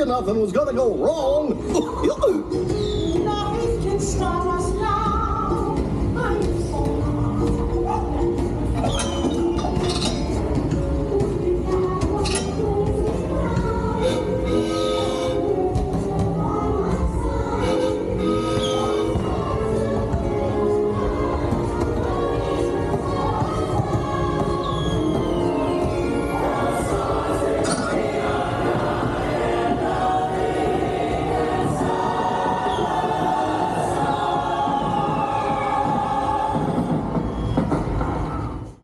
Nothing was gonna go wrong. Nothing can stop us.